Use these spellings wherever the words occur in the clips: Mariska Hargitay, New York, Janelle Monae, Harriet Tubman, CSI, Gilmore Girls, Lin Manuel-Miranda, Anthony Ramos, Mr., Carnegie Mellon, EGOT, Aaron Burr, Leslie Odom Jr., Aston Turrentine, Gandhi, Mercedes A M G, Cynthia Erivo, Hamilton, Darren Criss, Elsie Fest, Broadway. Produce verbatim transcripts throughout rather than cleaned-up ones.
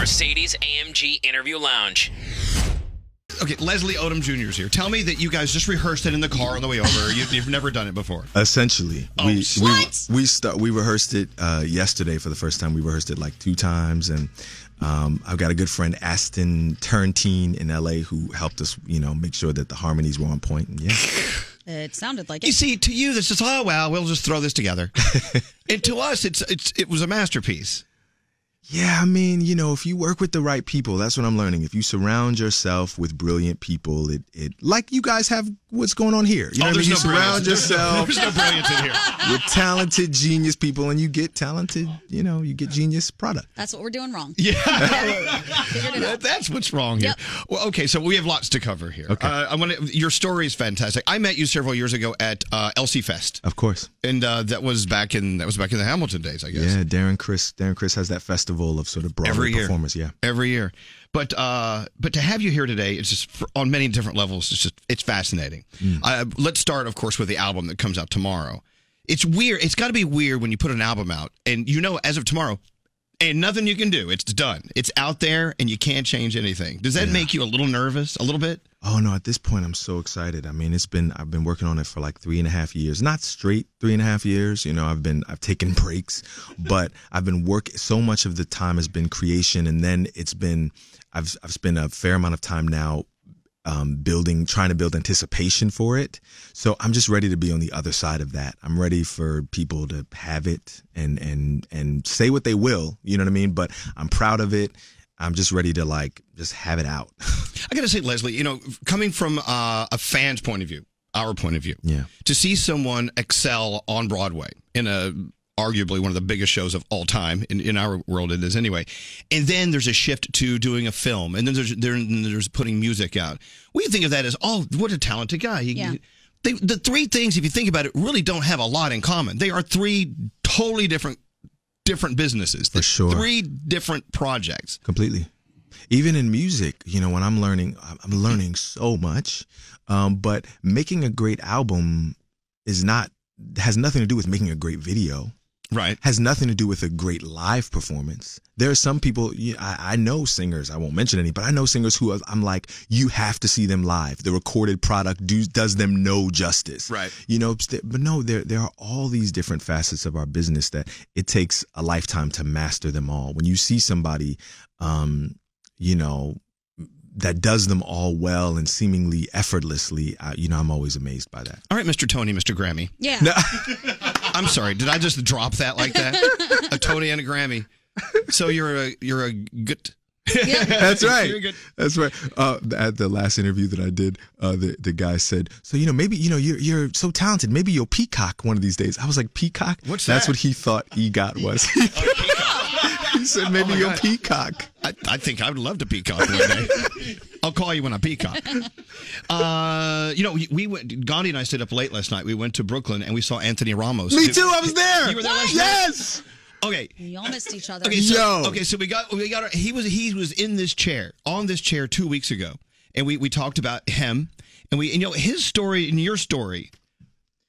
Mercedes A M G Interview Lounge. Okay, Leslie Odom Junior is here. Tell me that you guys just rehearsed it in the car on the way over. You, you've never done it before. Essentially. Oh, we, what? We, we, start, we rehearsed it uh, yesterday for the first time. We rehearsed it like two times. And um, I've got a good friend, Aston Turrentine in L A, who helped us, you know, make sure that the harmonies were on point. And yeah. It sounded like it. You see, to you, this is, oh, well, we'll just throw this together. And to us, it's it's it was a masterpiece. Yeah, I mean, you know, if you work with the right people, that's what I'm learning. If you surround yourself with brilliant people, it, it like you guys have what's going on here. You know, oh, there's you no surround brilliance. yourself. There's no brilliance in here. With talented, genius people, and you get talented, you know, you get genius product. That's what we're doing wrong. Yeah. Figured it out. That's what's wrong here. Yep. Well, okay, so we have lots to cover here. Okay. Uh, I want to, your story is fantastic. I met you several years ago at uh, Elsie Fest. Of course. And uh, that was back in that was back in the Hamilton days, I guess. Yeah, Darren Criss. Darren Criss has that festival of sort of Broadway performers, yeah, every year. But uh, but to have you here today, it's just for, on many different levels. It's just it's fascinating. Mm. Uh, let's start, of course, with the album that comes out tomorrow. It's weird. It's got to be weird when you put an album out, and you know, as of tomorrow, and nothing you can do. It's done. It's out there, and you can't change anything. Does that yeah. make you a little nervous, a little bit? Oh no! At this point, I'm so excited. I mean, it's been I've been working on it for like three and a half years. Not straight three and a half years. You know, I've been I've taken breaks, but I've been working. So much of the time has been creation, and then it's been I've I've spent a fair amount of time now um, building, trying to build anticipation for it. So I'm just ready to be on the other side of that. I'm ready for people to have it and and and say what they will. You know what I mean? But I'm proud of it. I'm just ready to, like, just have it out. I got to say, Leslie, you know, coming from uh, a fan's point of view, our point of view, yeah, to see someone excel on Broadway in a arguably one of the biggest shows of all time, in, in our world it is anyway, and then there's a shift to doing a film, and then there's, there, and there's putting music out. We think of that as, oh, what a talented guy. He, yeah. they, the three things, if you think about it, really don't have a lot in common. They are three totally different different businesses. For sure. Three different projects. Completely. Even in music, you know, when I'm learning, I'm learning so much. Um, but making a great album is not, has nothing to do with making a great video. Right. Has nothing to do with a great live performance. There are some people, you know, I, I know singers, I won't mention any, but I know singers who have, I'm like, you have to see them live. The recorded product do, does them no justice. Right. You know, but no, there, there are all these different facets of our business that it takes a lifetime to master them all. When you see somebody, um, you know, that does them all well and seemingly effortlessly, uh, you know, I'm always amazed by that. All right, Mister Tony, Mister Grammy. Yeah. No. I'm sorry, did I just drop that like that? A Tony and a Grammy. So you're a you're a good. Yeah. That's right. That's right. Uh, at the last interview that I did, uh, the the guy said, "So you know, maybe you know you're you're so talented. Maybe you'll peacock one of these days." I was like, "Peacock? What's that?" That's what he thought EGOT was. He said, "Maybe oh you'll God. peacock." I, I think I would love to peacock one day. I'll call you when I peacock. Uh, you know, we went. Gandhi and I stayed up late last night. We went to Brooklyn and we saw Anthony Ramos. Me too. I was there. You were there last night? Yes. Okay. We all missed each other. Okay, so, Yo. Okay, so we got we got. Our, he was he was in this chair on this chair two weeks ago, and we we talked about him, and we and, you know, his story and your story.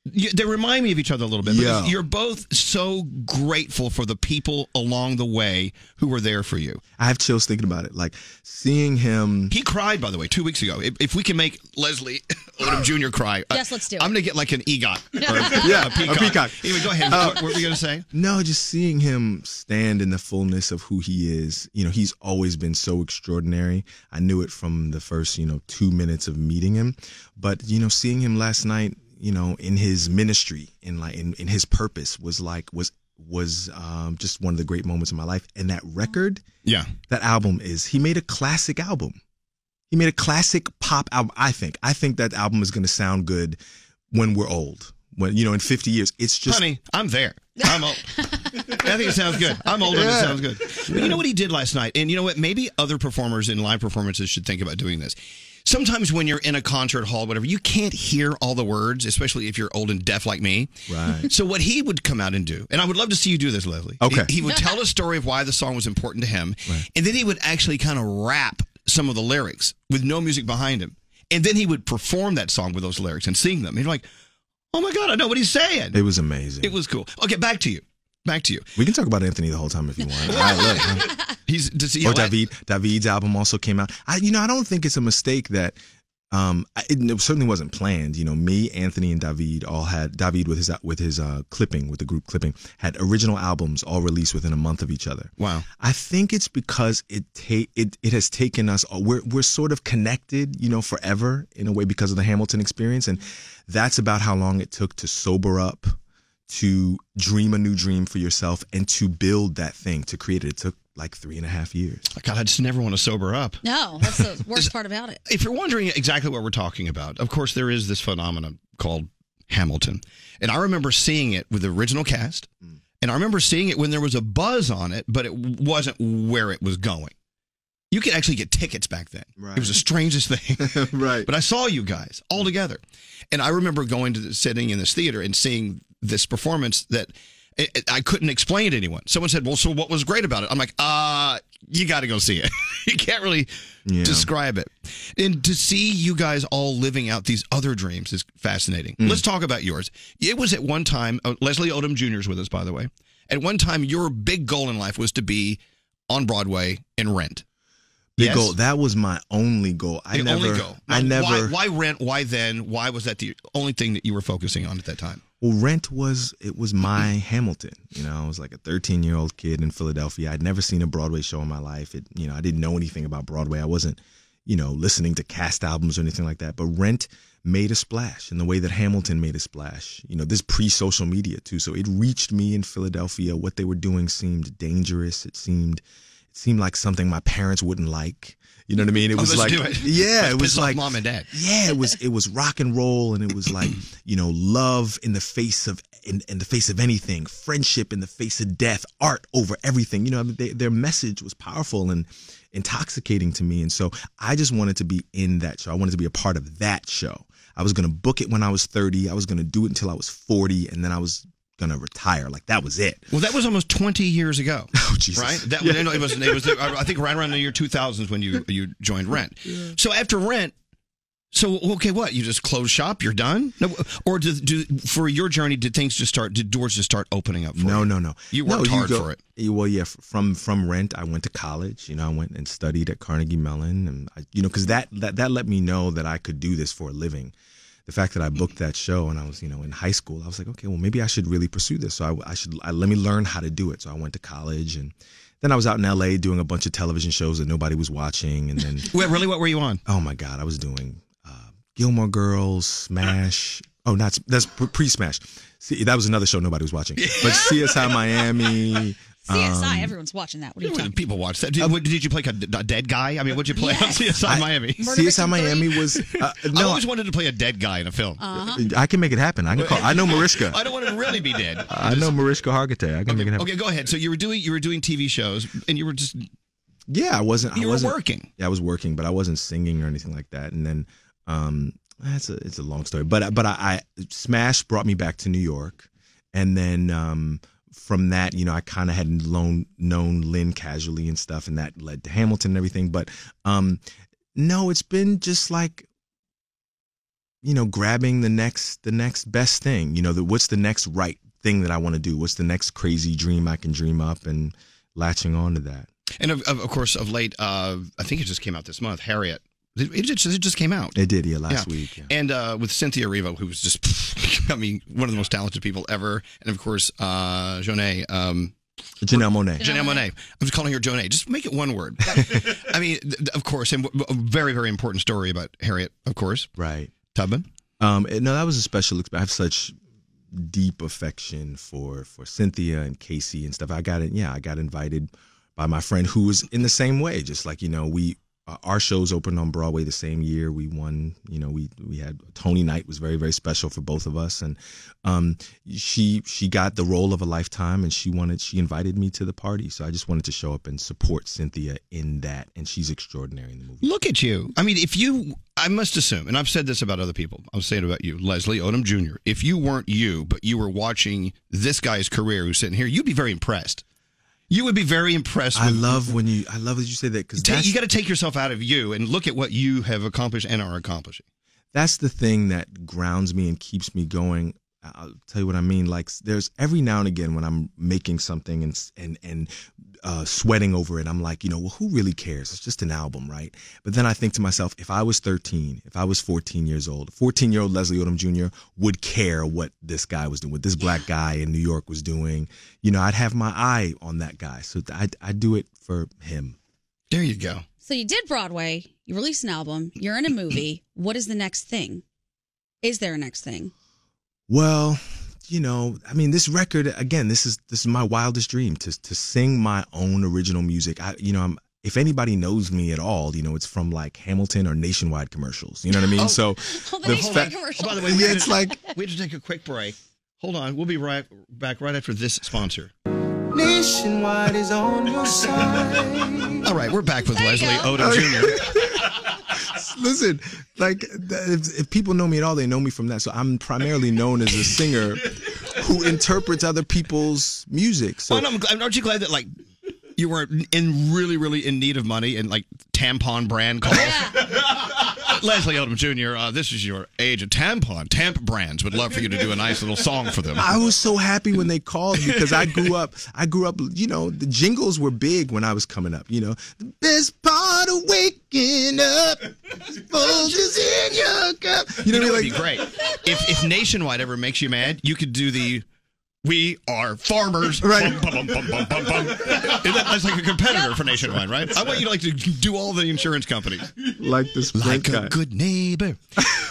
You, they remind me of each other a little bit. Yeah. You're both so grateful for the people along the way who were there for you. I have chills thinking about it. Like seeing him. He cried, by the way, two weeks ago. If, if we can make Leslie Odom Junior cry. Yes, uh, let's do it. I'm going to get like an EGOT. Or a, yeah, a peacock. a peacock. Anyway, go ahead. Uh, what were you going to say? No, just seeing him stand in the fullness of who he is. You know, he's always been so extraordinary. I knew it from the first, you know, two minutes of meeting him. But, you know, seeing him last night, you know, in his ministry, in like in, in his purpose was like was was um, just one of the great moments of my life. And that record, yeah, that album is he made a classic album. He made a classic pop album. I think I think that album is going to sound good when we're old. When, you know, in fifty years, it's just. Honey, I'm there. I'm old. I think it sounds good. I'm older. Yeah. And it sounds good. But you know what he did last night? And you know what? Maybe other performers in live performances should think about doing this. Sometimes when you're in a concert hall, whatever, you can't hear all the words, especially if you're old and deaf like me. Right. So what he would come out and do, and I would love to see you do this, Leslie. Okay. He, he would tell a story of why the song was important to him. Right. And then he would actually kind of rap some of the lyrics with no music behind him. And then he would perform that song with those lyrics and sing them. And you're like, oh my God, I know what he's saying. It was amazing. It was cool. Okay, back to you. back to you. We can talk about Anthony the whole time if you want. I love him. He's, does he, or David. David's album also came out. I, you know, I don't think it's a mistake that um, it, it certainly wasn't planned. You know, me, Anthony, and David all had David with his with his uh, clipping with the group clipping had original albums all released within a month of each other. Wow. I think it's because it ta it it has taken us. We're we're sort of connected, you know, forever in a way because of the Hamilton experience, and that's about how long it took to sober up, to dream a new dream for yourself, and to build that thing, to create it. It took like three and a half years. God, I just never want to sober up. No, that's the worst part about it. If you're wondering exactly what we're talking about, of course, there is this phenomenon called Hamilton. And I remember seeing it with the original cast. Mm. And I remember seeing it when there was a buzz on it, but it wasn't where it was going. You could actually get tickets back then. Right. It was the strangest thing. Right. But I saw you guys all together. And I remember going to the, sitting in this theater and seeing this performance that it, it, I couldn't explain to anyone. Someone said, well, so what was great about it? I'm like, uh, you got to go see it. You can't really yeah. describe it. And to see you guys all living out these other dreams is fascinating. Mm. Let's talk about yours. It was at one time, oh, Leslie Odom Junior is with us, by the way. At one time, your big goal in life was to be on Broadway in Rent. Big yes. goal. That was my only goal. I the never. Only goal. I never. Why, why Rent? Why then? Why was that the only thing that you were focusing on at that time? Well, Rent was it was my Hamilton. You know, I was like a thirteen-year-old kid in Philadelphia. I'd never seen a Broadway show in my life. It, you know, I didn't know anything about Broadway. I wasn't, you know, listening to cast albums or anything like that. But Rent made a splash in the way that Hamilton made a splash. You know, this pre-social media too. So it reached me in Philadelphia. What they were doing seemed dangerous. It seemed. It seemed like something my parents wouldn't like. You know what I mean? It was oh, like, it. yeah, let's it was like mom and dad. Yeah, it was it was rock and roll, and it was like you know love in the face of in, in the face of anything, friendship in the face of death, art over everything. You know, I mean, they, their message was powerful and intoxicating to me, and so I just wanted to be in that show. I wanted to be a part of that show. I was gonna book it when I was thirty. I was gonna do it until I was forty, and then I was gonna retire. Like that was it. Well, that was almost twenty years ago. Oh, Jesus. Right? That yeah. no, it was. It was. I think right around the year two thousands when you you joined Rent. Yeah. So after Rent, so okay, what? You just close shop. You're done. No, or do, do for your journey? Did things just start? Did doors just start opening up? For no, you? no, no. You worked no, hard you go, for it. Well, yeah. From from Rent, I went to college. You know, I went and studied at Carnegie Mellon, and I, you know, because that, that that let me know that I could do this for a living. The fact that I booked that show and I was, you know, in high school, I was like, okay, well, maybe I should really pursue this. So I, I should I, let me learn how to do it. So I went to college, and then I was out in L A doing a bunch of television shows that nobody was watching. And then, wait, really, what were you on? Oh my God, I was doing uh, Gilmore Girls, Smash. Oh, not that's pre-Smash. See, that was another show nobody was watching. But C S I Miami. C S I, um, everyone's watching that. What are you talking? People watch that. Did, um, did you play a dead guy? I mean, what'd you play yes. on C S I I, Miami? C S I Miami was. Uh, no, I always I, wanted to play a dead guy in a film. Uh -huh. I can make it happen. I can call. I know Mariska. I don't want to really be dead. I, I know Mariska Hargitay. I can okay, make it happen. Okay, go ahead. So you were doing you were doing T V shows, and you were just. Yeah, I wasn't. You I wasn't, were working. Yeah, I was working, but I wasn't singing or anything like that. And then, um, that's a it's a long story. But but I, I Smash brought me back to New York, and then um. From that, you know, I kind of had known, known Lin casually and stuff, and that led to Hamilton and everything. But um, no, it's been just like, you know, grabbing the next the next best thing. You know, the, what's the next right thing that I want to do? What's the next crazy dream I can dream up, and latching on to that. And of, of course, of late, uh, I think it just came out this month, Harriet. It just, it just came out. It did, yeah, last yeah. week. Yeah. And uh, with Cynthia Erivo, who was just, I mean, one of the most talented people ever. And, of course, uh, Jonae. Um, Janelle Monae. Janelle Monae. I was calling her Jonae. Just make it one word. I mean, of course, and a very, very important story about Harriet, of course. Right. Tubman. Um, no, that was a special experience. I have such deep affection for, for Cynthia and Casey and stuff. I got it. Yeah, I got invited by my friend who was in the same way. Just like, you know, we... Uh, our shows opened on Broadway the same year. We won, you know, we we had Tony night was very, very special for both of us. And um, she she got the role of a lifetime, and she wanted she invited me to the party. So I just wanted to show up and support Cynthia in that. And she's extraordinary in the movie. Look at you. I mean, if you I must assume, and I've said this about other people. I'll say it about you, Leslie Odom Junior If you weren't you, but you were watching this guy's career who's sitting here, you'd be very impressed. You would be very impressed. I love when you. I love that you say that because you got to take yourself out of you and look at what you have accomplished and are accomplishing. That's the thing that grounds me and keeps me going. I'll tell you what I mean. Like, there's every now and again when I'm making something and and and uh, sweating over it, I'm like, you know, well, who really cares? It's just an album, right? But then I think to myself, if I was thirteen, if I was fourteen years old, fourteen-year-old Leslie Odom Junior would care what this guy was doing, what this black guy in New York was doing. You know, I'd have my eye on that guy. So I I do it for him. There you go. So you did Broadway. You released an album. You're in a movie. What is the next thing? Is there a next thing? Well, you know, I mean, this record, again, this is this is my wildest dream, to to sing my own original music. I, you know, I'm, if anybody knows me at all, you know, it's from like Hamilton or Nationwide commercials. You know what I mean? Oh, so, oh, the Nationwide commercials. Oh, by the way, yeah, it's like we have to take a quick break. Hold on, we'll be right back right after this sponsor. Nationwide is on your side. All right, we're back with Leslie Odom Junior Listen, like, if, if people know me at all, they know me from that. So I'm primarily known as a singer who interprets other people's music. So, well, I'm, aren't you glad that, like, you were in really, really in need of money and, like, tampon brand calls? Leslie Odom Junior, uh, this is your age of tampon. Tamp brands would love for you to do a nice little song for them. I was so happy when they called because I grew up, I grew up, you know, the jingles were big when I was coming up, you know. The best part of waking up is in your cup. You know, you know what, like, would be great? If, if Nationwide ever makes you mad, you could do the "We Are Farmers." Right. Bum, bum, bum, bum, bum, bum. That's like a competitor for Nationwide, right? I want you to like to do all the insurance companies. Like this Like a guy. Good neighbor.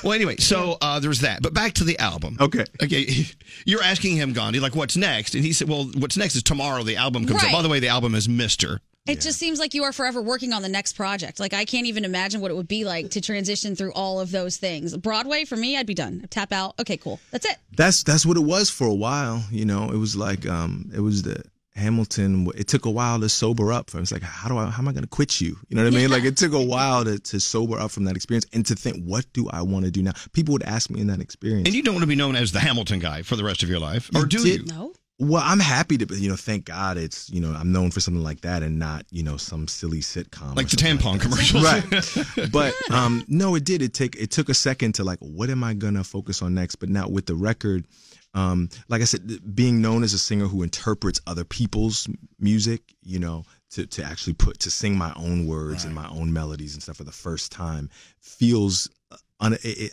Well, anyway, so uh, there's that. But back to the album. Okay. Okay. You're asking him, Gandhi, like, what's next? And he said, well, what's next is tomorrow the album comes right. out. By the way, the album is Mister It yeah. just seems like you are forever working on the next project. Like, I can't even imagine what it would be like to transition through all of those things. Broadway, for me, I'd be done. I'd tap out. Okay, cool. That's it. That's that's what it was for a while. You know, it was like, um, it was the Hamilton. It took a while to sober up from. It's like, how do I, how am I going to quit you? You know what I mean? Yeah. Like, it took a while to, to sober up from that experience and to think, what do I want to do now? People would ask me in that experience. And you don't want to be known as the Hamilton guy for the rest of your life, or do you? No. Well, I'm happy to, you know, thank God it's, you know, I'm known for something like that and not, you know, some silly sitcom. Like the tampon like commercials. Right. But um, no, it did. It take it took a second to like, what am I going to focus on next? But now with the record, um, like I said, being known as a singer who interprets other people's music, you know, to, to actually put, to sing my own words right. and my own melodies and stuff for the first time feels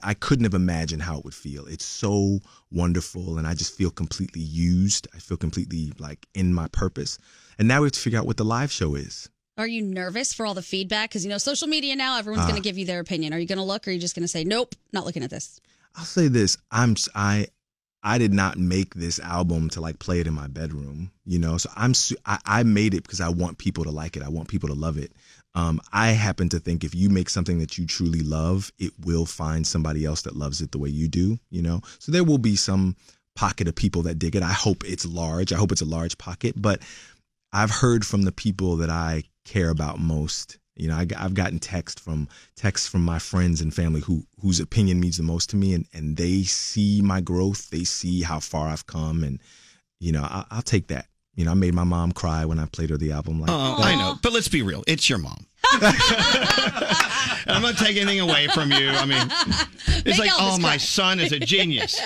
I couldn't have imagined how it would feel. It's so wonderful, and I just feel completely used. I feel completely, like, in my purpose. And now we have to figure out what the live show is. Are you nervous for all the feedback? Because, you know, social media now, everyone's uh, going to give you their opinion. Are you going to look, or are you just going to say, nope, not looking at this? I'll say this. I'm, I I did not make this album to, like, play it in my bedroom, you know? So I'm, I, I made it because I want people to like it. I want people to love it. Um, I happen to think if you make something that you truly love, it will find somebody else that loves it the way you do, you know? So there will be some pocket of people that dig it. I hope it's large. I hope it's a large pocket. But I've heard from the people that I care about most. You know, I, I've gotten text from texts from my friends and family who whose opinion means the most to me. And, and they see my growth. They see how far I've come. And, you know, I, I'll take that. You know, I made my mom cry when I played her the album. Like, oh, I know. But let's be real. It's your mom. I'm not taking anything away from you. I mean, it's Make like, oh, my cry. son is a genius.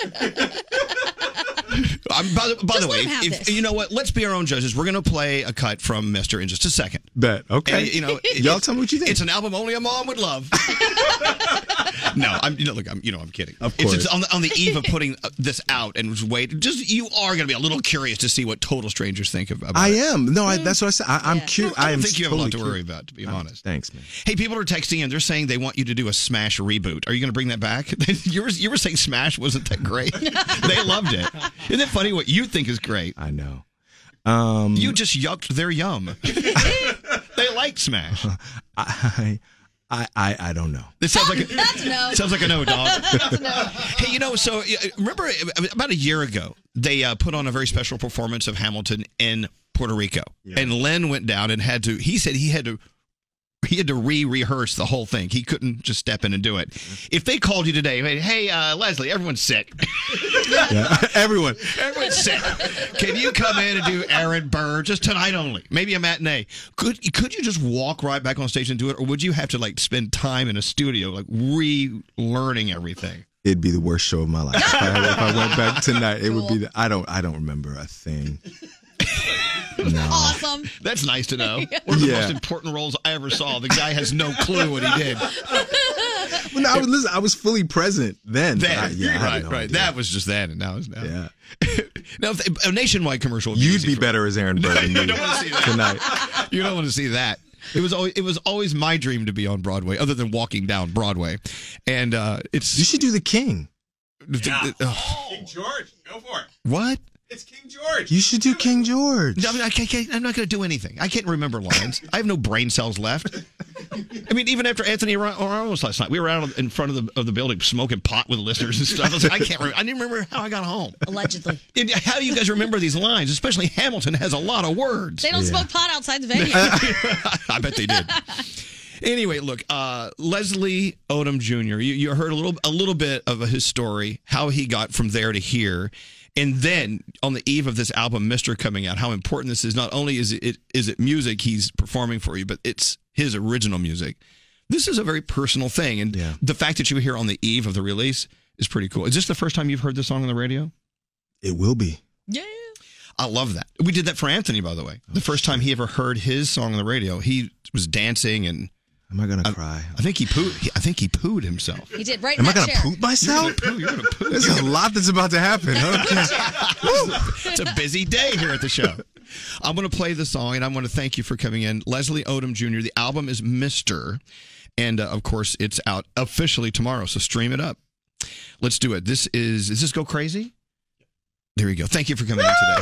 I'm, by the, by the way, if, you know what? Let's be our own judges. We're going to play a cut from Mister in just a second. Bet. Okay. And, you know, y'all tell me what you think. It's an album only a mom would love. No, I'm. You know, look, I'm. You know, I'm kidding. Of course, it's, it's on the on the eve of putting this out, and just wait. Just you are going to be a little curious to see what total strangers think of. About I am. It. No, I, that's what I said. I, I'm yeah. curious. I, I think you have totally a lot to worry cute. about, to be oh, honest. Thanks, man. Hey, people are texting in. They're saying they want you to do a Smash reboot. Are you going to bring that back? you were you were saying Smash wasn't that great. They loved it. Isn't it funny what you think is great? I know. Um, you just yucked their yum. They liked Smash. Uh, I. I, I, I don't know. This sounds like a, That's no. Sounds like a no, dog. That's no. Hey, you know, so remember about a year ago, they uh, put on a very special performance of Hamilton in Puerto Rico. Yeah. And Lin went down and had to, he said he had to, he had to re-rehearse the whole thing. He couldn't just step in and do it. If they called you today, hey, uh, Leslie, everyone's sick. Yeah, everyone. Everyone's sick. Can you come in and do Aaron Burr just tonight only? Maybe a matinee. Could could you just walk right back on stage and do it? Or would you have to like spend time in a studio like relearning everything? it'd be the worst show of my life. If I, if I went back tonight, it would be the, I don't I don't remember a thing. No. Awesome. That's nice to know. One of the yeah. most important roles I ever saw. The guy has no clue what he did. Well, no, I was listen, I was fully present then. then I, yeah, right, no right. Idea. That was just then, and now it's now. Yeah. Now, if they, a nationwide commercial. Would be You'd be better me. as Aaron Burr. You don't want to see that tonight. You don't want to see that. It was always, it was always my dream to be on Broadway, other than walking down Broadway, and uh, it's. You should do the King. Yeah. The, oh. King George, go for it. What? It's King George. You should do King George. No, I mean, I can't, I'm not going to do anything. I can't remember lines. I have no brain cells left. I mean, even after Anthony Ramos last night, we were out in front of the of the building smoking pot with listeners and stuff. I was like, I can't remember. I didn't remember how I got home. Allegedly. And how do you guys remember these lines? Especially Hamilton has a lot of words. They don't yeah. smoke pot outside the venue. I bet they did. Anyway, look, uh, Leslie Odom Junior, you, you heard a little a little bit of his story, how he got from there to here. And then on the eve of this album, Mister coming out, how important this is. Not only is it is it music he's performing for you, but it's his original music. This is a very personal thing. And yeah. the fact that you were here on the eve of the release is pretty cool. Is this the first time you've heard this song on the radio? It will be. Yeah. I love that. We did that for Anthony, by the way. Oh, the first shit. time he ever heard his song on the radio, he was dancing and... Am I gonna I, cry? I think he pooed. I think he pooed himself. He did right. Am I gonna chair. poop myself? You're gonna poo, you're gonna poo, There's you're a gonna... lot that's about to happen. It's a busy day here at the show. I'm gonna play the song, and I want to thank you for coming in, Leslie Odom Junior The album is Mister, and uh, of course, it's out officially tomorrow. So stream it up. Let's do it. This is. Does this go crazy? There you go. Thank you for coming in today.